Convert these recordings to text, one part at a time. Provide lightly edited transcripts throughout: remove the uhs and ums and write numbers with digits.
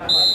Let's go!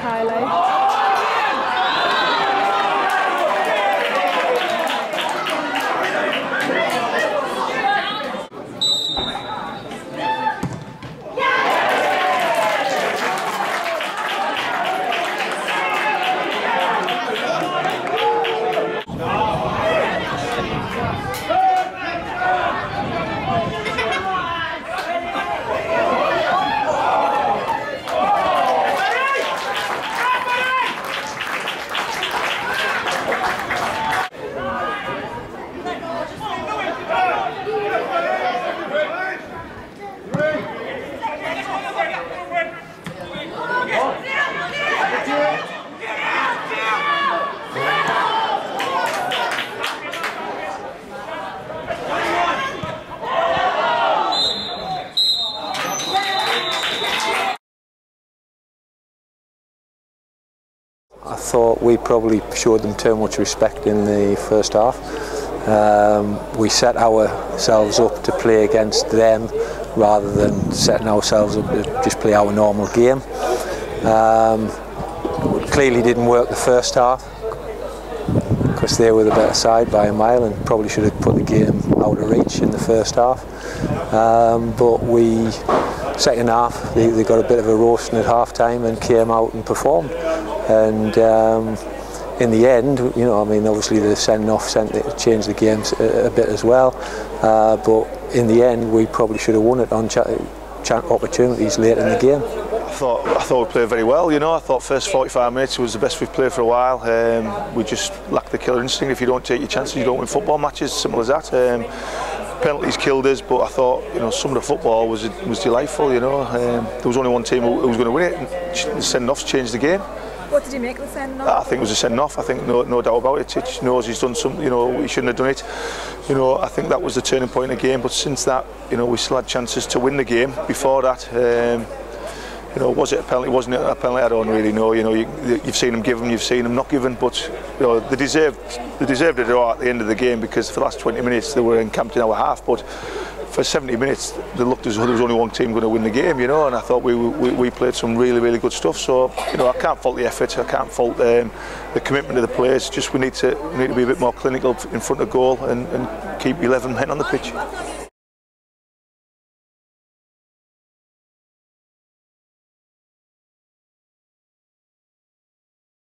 Hey! thought we probably showed them too much respect in the first half. We set ourselves up to play against them rather than setting ourselves up to just play our normal game. Clearly didn't work the first half because they were the better side by a mile and probably should have put the game out of reach in the first half. But we, second half, they got a bit of a roasting at half time and came out and performed. And in the end, you know, I mean, obviously the sending off changed the game a bit as well. But in the end, we probably should have won it on opportunities later in the game. I thought we played very well. You know, I thought first 45 minutes was the best we've played for a while. We just lacked the killer instinct. If you don't take your chances, you don't win football matches. Simple as that. Penalties killed us, but I thought, you know, some of the football was delightful. You know, there was only one team who was going to win it. And the send-offs changed the game. What did you make of the send-off? I think it was a send-off. I think no doubt about it. Tich knows he's done something. You know, he shouldn't have done it. You know, I think that was the turning point in the game. But since that, you know, we still had chances to win the game. Before that, you know, was it a penalty? Wasn't it a penalty? I don't really know. You know, you've seen them give them, you've seen them not give them. But you know, they deserved it at the end of the game because for the last 20 minutes they were encamped in our half. But for 70 minutes, they looked as though there was only one team going to win the game, you know, and I thought we played some really, really good stuff. So, you know, I can't fault the effort, I can't fault the commitment of the players. Just we need to be a bit more clinical in front of goal and keep 11 men on the pitch.